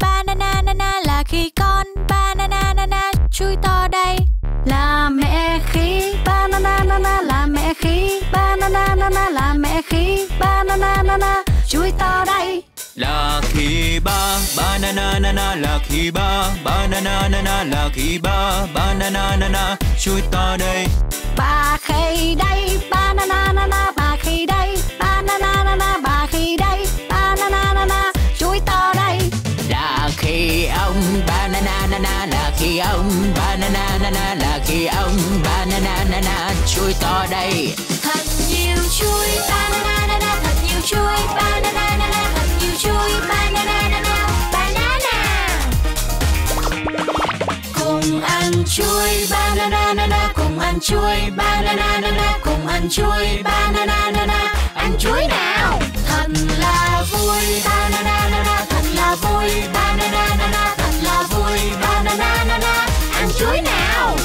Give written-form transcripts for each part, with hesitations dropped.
banana na na, là khi con banana na na chui to đây. Là mẹ khỉ banana na na, là mẹ khỉ banana na na, là mẹ khỉ banana na na chui to đây. Là khi ba banana na na, là khi ba banana na na, là khi ba banana na na chui to đây. Bà khỉ đây banana na na, bà khỉ đây banana na na, bà khỉ đây banana na na chui to đây. Là khi ông banana na na, là khi ông banana na na, là khi ông banana na na chui to đây. Thật nhiều chuối banana na na, thật nhiều chuối banana na na, thật nhiều chuối banana na na, banana. Cùng ăn chuối banana na na, cùng ăn chuối banana na na, cùng ăn chuối banana na na, ăn chuối nào. Thật là vui banana na na, thật là vui banana na na, thật là vui banana na na, ăn chuối nào.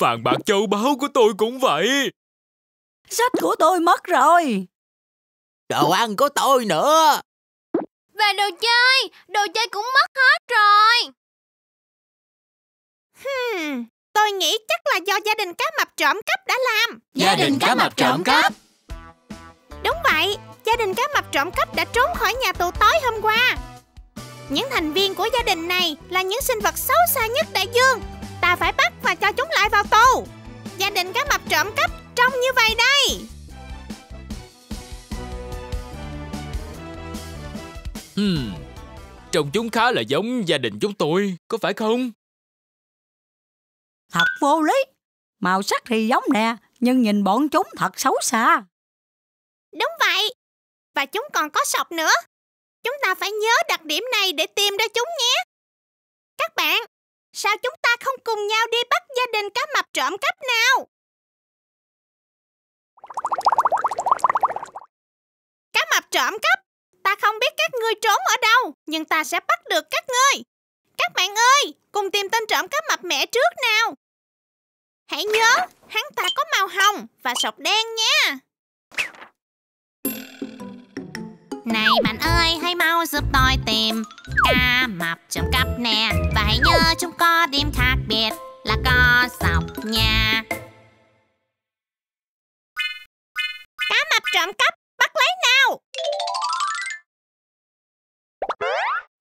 Vàng bạc châu báu của tôi cũng vậy. Sách của tôi mất rồi. Đồ ăn của tôi nữa. Và đồ chơi cũng mất hết rồi. Tôi nghĩ chắc là do gia đình cá mập trộm cắp đã làm. Gia đình cá mập trộm cắp. Đúng vậy, gia đình cá mập trộm cắp đã trốn khỏi nhà tù tối hôm qua. Những thành viên của gia đình này là những sinh vật xấu xa nhất đại dương. Ta phải bắt và cho chúng lại vào tù. Gia đình cá mập trộm cắp trông như vậy đây. Trông chúng khá là giống gia đình chúng tôi, có phải không? Thật vô lý. Màu sắc thì giống nè, nhưng nhìn bọn chúng thật xấu xa. Đúng vậy. Và chúng còn có sọc nữa. Chúng ta phải nhớ đặc điểm này để tìm ra chúng nhé. Các bạn, sao chúng ta không cùng nhau đi bắt gia đình cá mập trộm cắp nào? Cá mập trộm cắp, ta không biết các ngươi trốn ở đâu, nhưng ta sẽ bắt được các ngươi. Các bạn ơi, cùng tìm tên trộm cá mập mẹ trước nào. Hãy nhớ, hắn ta có màu hồng và sọc đen nha. Này bạn ơi, hãy mau giúp tôi tìm cá mập trong cặp nè. Và hãy nhớ chúng có điểm khác biệt là có sọc nha. Cá mập trộm cắp, bắt lấy nào.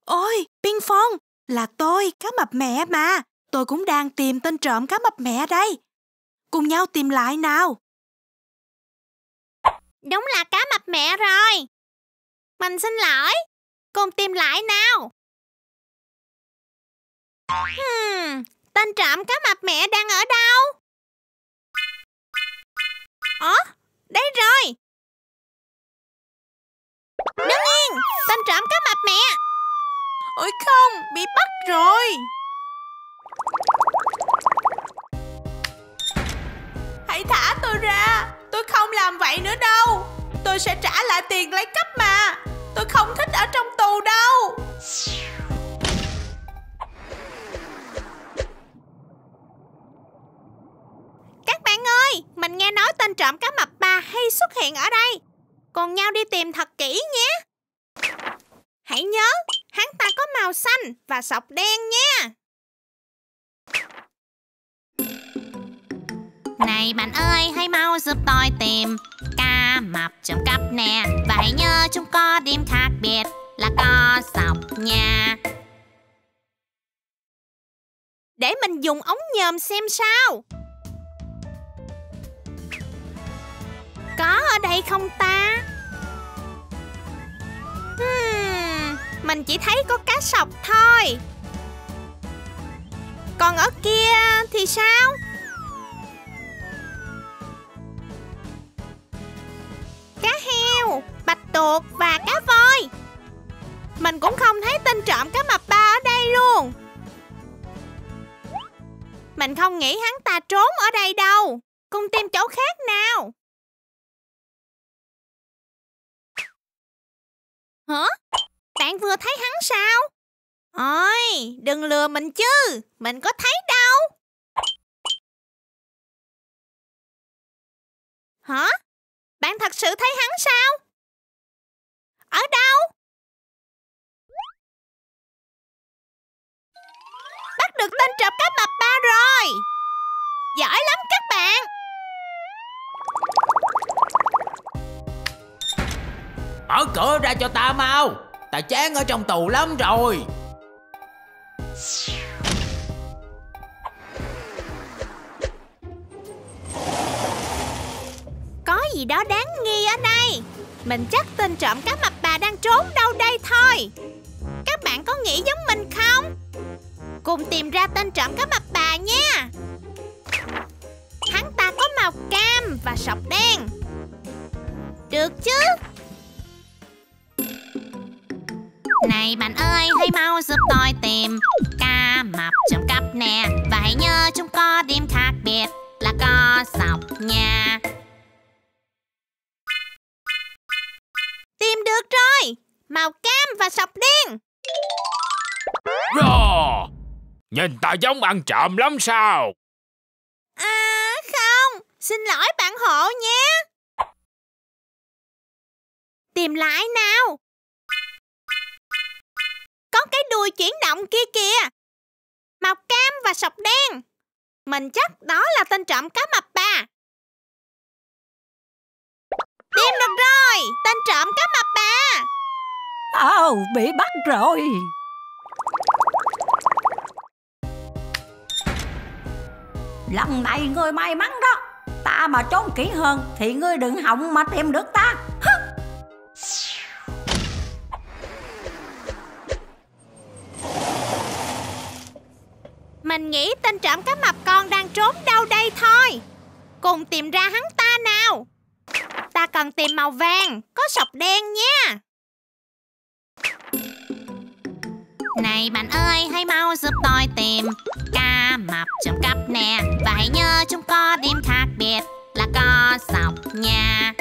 Ôi, Pin Phong, là tôi, cá mập mẹ mà. Tôi cũng đang tìm tên trộm cá mập mẹ đây. Cùng nhau tìm lại nào. Đúng là cá mập mẹ rồi. Mình xin lỗi. Cùng tìm lại nào. Tên trộm cá mập mẹ đang ở đâu? Đây rồi. Đứng yên, tên trộm cá mập mẹ. Ôi không, bị bắt rồi. Hãy thả tôi ra. Tôi không làm vậy nữa đâu. Tôi sẽ trả lại tiền lấy cắp mà. Tôi không thích ở trong tù đâu. Các bạn ơi, mình nghe nói tên trộm cá mập bà hay xuất hiện ở đây. Cùng nhau đi tìm thật kỹ nhé. Hãy nhớ, hắn ta có màu xanh và sọc đen nha. Này bạn ơi, hãy mau giúp tôi tìm cá mập trộm cắp nè. Và hãy nhớ chúng có điểm khác biệt là có sọc nha. Để mình dùng ống nhòm xem sao. Có ở đây không ta? Mình chỉ thấy có cá sọc thôi. Còn ở kia thì sao? Cá heo, bạch tuộc và cá voi. Mình cũng không thấy tên trộm cá mập ba ở đây luôn. Mình không nghĩ hắn ta trốn ở đây đâu. Cùng tìm chỗ khác nào. Hả? Bạn vừa thấy hắn sao? Ôi, đừng lừa mình chứ. Mình có thấy đâu. Hả? Bạn thật sự thấy hắn sao? Ở đâu? Bắt được tên trộm cá mập ba rồi. Giỏi lắm các bạn. Mở cửa ra cho ta mau. Ta chán ở trong tù lắm rồi. Có gì đó đáng nghi ở đây. Mình chắc tên trộm cá mập bà đang trốn đâu đây thôi. Các bạn có nghĩ giống mình không? Cùng tìm ra tên trộm cá mập bà nha. Hắn ta có màu cam và sọc đen. Được chứ? Này bạn ơi, hãy mau giúp tôi tìm cá mập trộm cắp nè. Và hãy nhớ chúng có điểm khác biệt là có sọc nha. Tìm được rồi, màu cam và sọc đen. Rò, nhìn ta giống ăn trộm lắm sao? À không, xin lỗi bạn hộ nhé. Tìm lại nào. Có cái đuôi chuyển động kia kìa. Màu cam và sọc đen. Mình chắc đó là tên trộm cá mập bà. Tìm được rồi, tên trộm cá mập bà. Ồ, bị bắt rồi. Lần này ngươi may mắn đó. Ta mà trốn kỹ hơn thì ngươi đừng hòng mà tìm được ta. Mình nghĩ tên trộm cá mập con đang trốn đâu đây thôi. Cùng tìm ra hắn ta nào. Ta cần tìm màu vàng, có sọc đen nha. Này bạn ơi, hãy mau giúp tôi tìm cá mập trộm cắp nè. Và hãy nhớ chúng có điểm khác biệt là có sọc nha.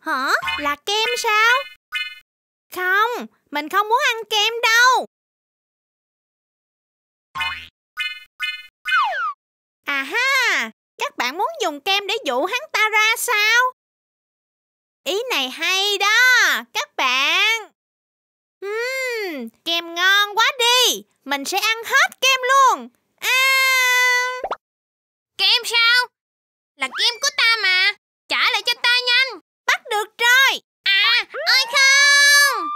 Hả? Là kem sao? Không, mình không muốn ăn kem đâu. À ha, các bạn muốn dùng kem để dụ hắn ta ra sao? Ý này hay đó các bạn. Kem ngon quá đi. Mình sẽ ăn hết kem luôn. Kem sao? Là kem của ta mà. Trả lại cho ta nhanh. Bắt được rồi. Ơi không.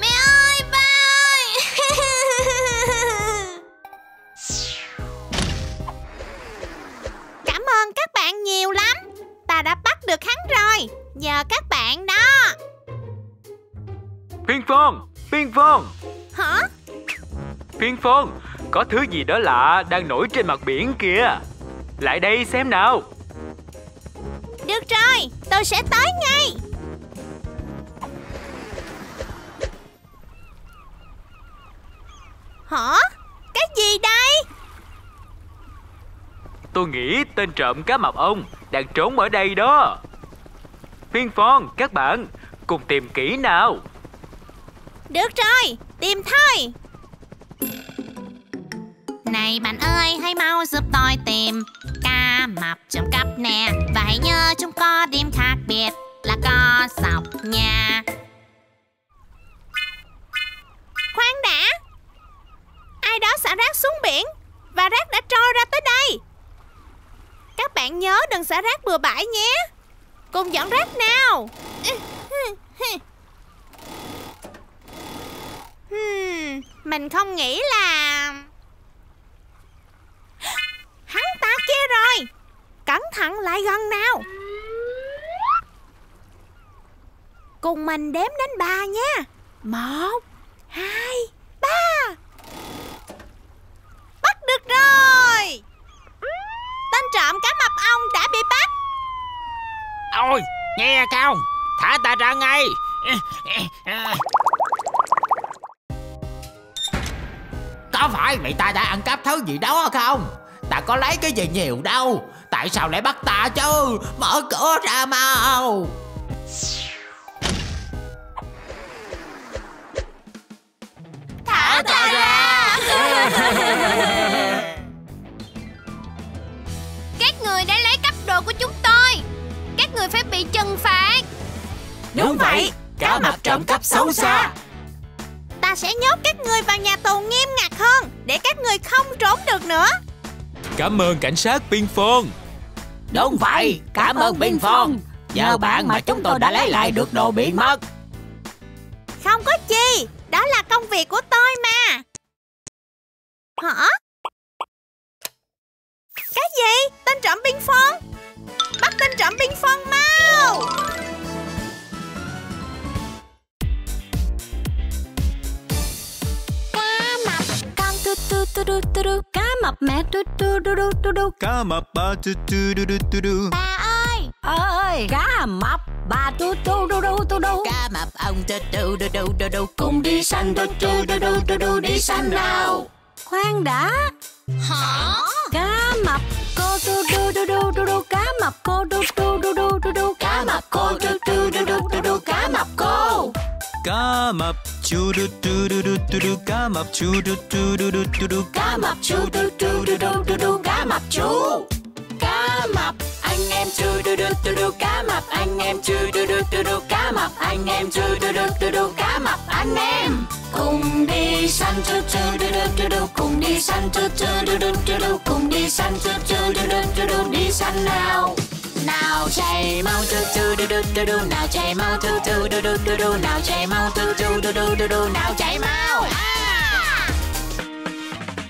Mẹ ơi, ba ơi. Cảm ơn các bạn nhiều lắm. Ta đã bắt được hắn rồi. Nhờ các bạn đó. Pin Phong. Hả? Pin Phong, có thứ gì đó lạ đang nổi trên mặt biển kìa. Lại đây xem nào. Được rồi, tôi sẽ tới ngay. Hả? Cái gì đây? Tôi nghĩ tên trộm cá mập ông đang trốn ở đây đó. Pin Phong, các bạn cùng tìm kỹ nào. Được rồi, tìm thôi. Này bạn ơi, hãy mau giúp tôi tìm cá mập trộm cắp nè. Và hãy nhớ chúng có điểm khác biệt là có sọc nha. Khoan đã. Ai đó xả rác xuống biển và rác đã trôi ra tới đây. Các bạn nhớ đừng xả rác bừa bãi nhé. Cùng dọn rác nào. Mình không nghĩ là... Hắn ta kia rồi. Cẩn thận lại gần nào. Cùng mình đếm đến 3 nha. 1, 2, 3. Bắt được rồi. Tên trộm cá mập ông đã bị bắt. Ôi, nghe không? Thả ta ra ngay. Có phải mày ta đã ăn cắp thứ gì đó không? Ta có lấy cái gì nhiều đâu. Tại sao lại bắt ta chứ? Mở cửa ra mau. Thả ta ra. Các người đã lấy cắp đồ của chúng tôi. Các người phải bị trừng phạt. Đúng vậy, cá mập trộm cắp xấu xa. Ta sẽ nhốt các người vào nhà tù nghiêm ngặt hơn để các người không trốn được nữa. Cảm ơn cảnh sát Pin Phong. Đúng vậy, cảm ơn Pin Phong. Nhờ bạn mà chúng tôi đã lấy lại được đồ bị mất. Không có chi, đó là công việc của tôi mà. Hả? Cái gì? Tên trộm Pin Phong? Bắt tên trộm Pin Phong mau. Cá mập mẹ cá mập ba bà ơi. Cá mập bà cá mập ông cùng đi săn đi săn nào. Khoan đã. Hả? Cá mập cô cá mập cô cá mập cô cá mập cô. Cá mập chu đu đu đu đu đu đu cá mập chu đu đu đu đu đu đu cá mập chu đu đu đu đu đu đu cá mập chu. Cá mập anh em chu đu đu đu đu cá mập anh em chu đu đu đu đu cá mập anh em chu đu đu đu đu cá mập anh em cùng đi săn chu chu đu đu đu cùng đi săn chu chu đu đu đu cùng đi săn chu chu đu đu đi săn nào. Nào chạy mau tu tu đu đu đu đu nào chạy mau tu tu đu đu đu đu nào chạy mau tu tu đu đu đu đu nào chạy mau.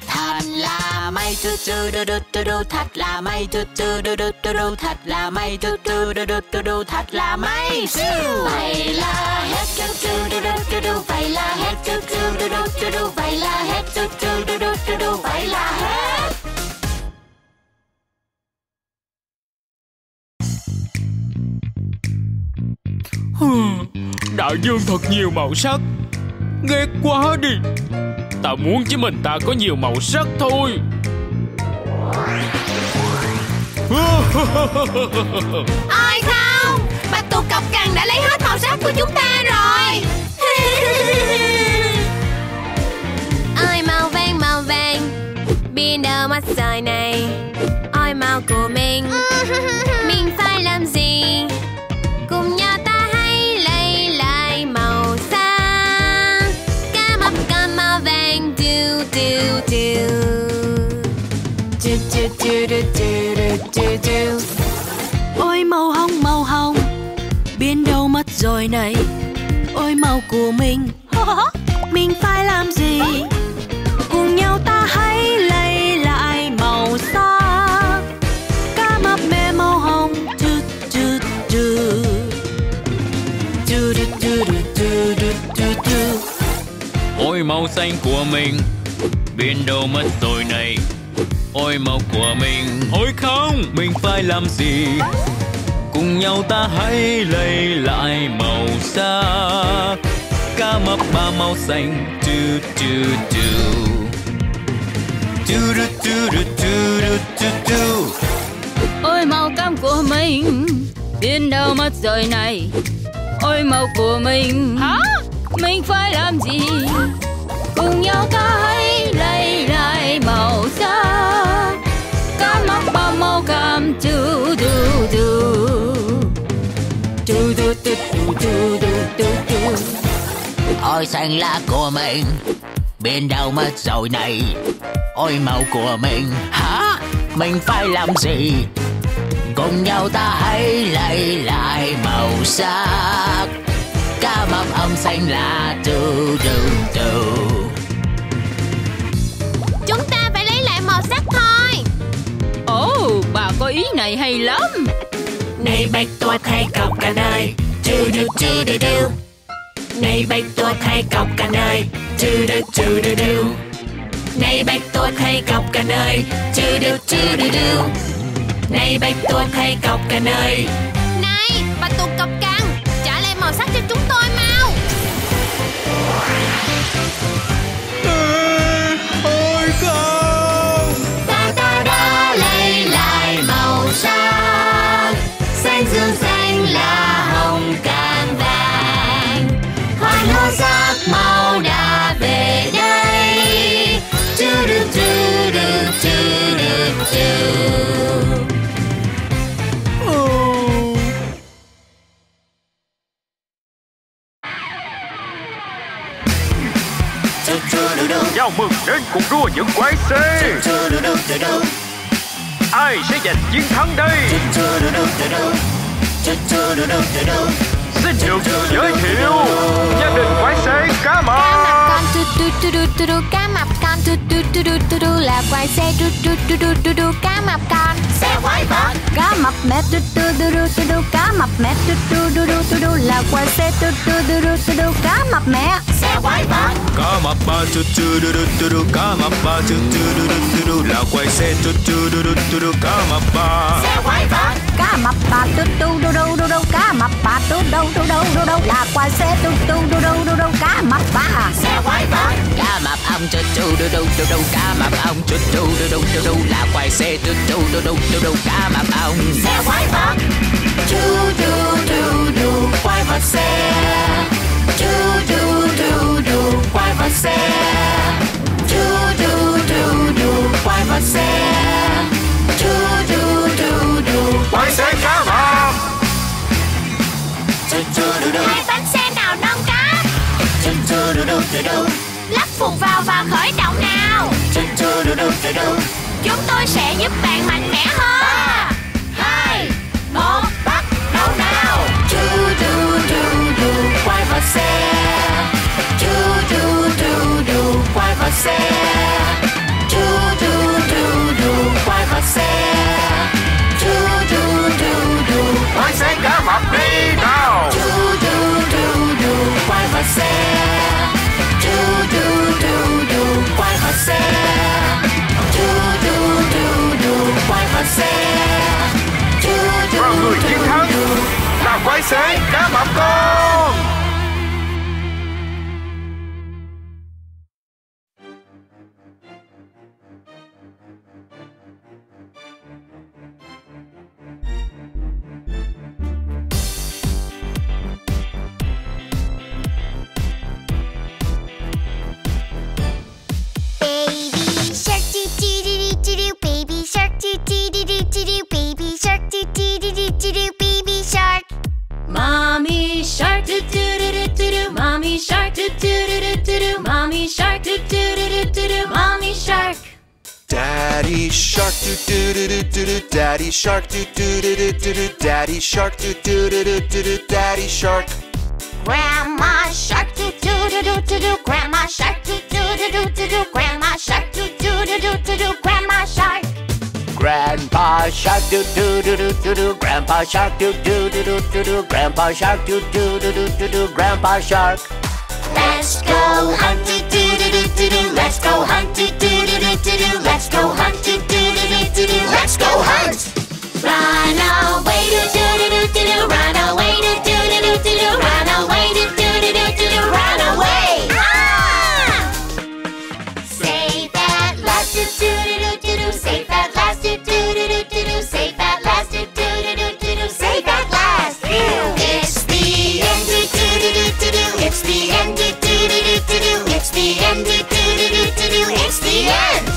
Thật là may tu tu đu đu đu đu thật là may tu tu đu đu đu đu thật là may tu tu đu đu đu đu thật là may. Vậy là hết tu tu đu đu đu đu vậy là hết tu tu đu đu đu đu vậy là hết tu tu đu đu đu đu vậy là hết. Đại dương thật nhiều màu sắc. Ghét quá đi. Ta muốn chỉ mình ta có nhiều màu sắc thôi. Ôi không, bà tù cọc cằn đã lấy hết màu sắc của chúng ta rồi. Ôi màu vàng, biên đầu mắt trời này. Ôi màu của mình. Mình phải làm gì? Cùng nhau ta hãy lấy lại màu xanh. Cam màu vàng. Điều điều điều. Ôi màu hồng biến đâu mất rồi này. Ôi màu của mình. Mình phải làm gì? Cùng nhau ta hãy lấy lại màu xanh. Ôi màu xanh của mình biến đâu mất rồi này. Ôi màu của mình. Ôi không, mình phải làm gì? Cùng nhau ta hãy lấy lại màu xa. Cá mập ba màu xanh. Tu tu tu. Tu tu tu tu tu tu tu. Ôi màu cam của mình biến đâu mất rồi này. Ôi màu của mình. Hả? Mình phải làm gì? Cùng nhau ta hãy lấy lại màu da. Cá mập ba màu cam. Du du du. Du du du du du du. Ôi xanh lá của mình bên đâu mất rồi này. Ôi màu của mình. Hả? Mình phải làm gì? Cùng nhau ta hãy lấy lại màu sắc. Cá mập ông xanh là tu tu tu. Chúng ta phải lấy lại màu sắc thôi. Ồ, bà có ý này hay lắm. Này bạch tuộc hãy cọc cả đời. Tu tu tu tu tu. Này bạch tuộc hãy cọc cả đời. Tu tu tu tu tu. Này bạch tuộc hãy cọc cả đời. Tu tu tu tu tu. Này bạch tuộc hãy cọc cả đời. Này, bà tuộc cọc cằn, trả lại màu sắc cho chúng tôi mau. Ôi không. Ta ta đã lấy lại màu sắc. Xanh dương xanh là hồng cam vàng. Hoan hô sắc màu đã về đây. Chưa được chưa được chưa được chưa. Chào mừng đến cuộc đua những quái xế. Ai sẽ giành chiến thắng đây? Xin được giới thiệu gia đình quái xế cá mập. Cá mập con là quái xế. Cá mập con xe quái vật. Cá mập mẹ. Cá mập mẹ là quái xế. Cá mập mẹ xe quái vật. Cá mập ba cá mập ba là quái xế. Cá mập ba xe quái vật. Cá mập ba cá mập ba là quái xế. Cá mập ba xe quái vật. Cá mập ông cá mập ông là quái xế. Cá mập ông xe quái vật. Quái vật xe. Quái vật xe. Quái vật xe. Quái xe cá mập. Hai bánh xe nào nâng cáp. Lắp phù vào và khởi động nào. Chúng tôi sẽ giúp bạn mạnh mẽ hơn. 3, 2, 1, bắt đầu nào. Quay vào xe. Quay vào xe. Quay vào xe. Quay xe cá mập đi nào. Quay vào xe. Quay vào xe. Quay vào xe. Và người chiến thắng là quái xế cá mập con. Baby shark dee dee dee dee dee. Baby shark dee dee dee dee. shark, do do do do do do. Mommy shark, do do do do do do. Mommy shark, do do do do do do. Mommy shark. Daddy shark, do do do do do do. Daddy shark, do do do do do do. Daddy shark, do do do do do do. Daddy shark. Grandma shark, do do do do do do. Grandma shark, do do do do do do. Grandma shark, do do do do do do. Grandma shark. Grandpa shark, do do do do do do. Grandpa shark, do do do do do do. Grandpa shark, do do do do do do. Grandpa shark. Let's go hunt, do do do do do. Let's go hunt, do do do do do. Let's go hunt, do do do do do. Let's go hunt. Run away, do do do do do. Run away, do do do do do. Run away, do do do do do. Run away. Save that last, do do do do do. Save that. Save that last, do do do do do do. Save that last. It's the end, do do do do do. It's the end, do do do do do. It's the end, do do do do do. It's the end.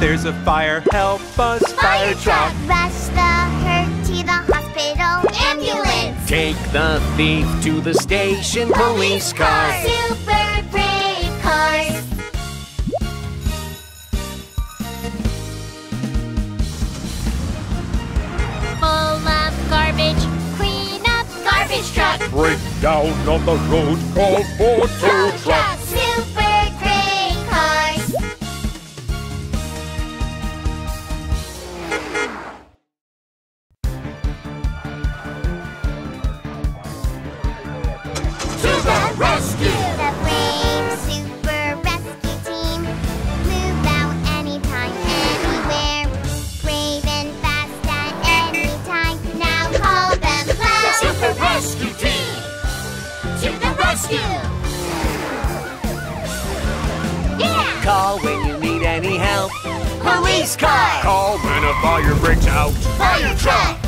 There's a fire, help us, fire truck! Rush the hurt to the hospital, ambulance! Take the thief to the station, police car! Super brave cars! Full of garbage, clean up garbage truck! Break down on the road, call for tow truck! To the rescue! police car. Call when a fire breaks out. Fire truck.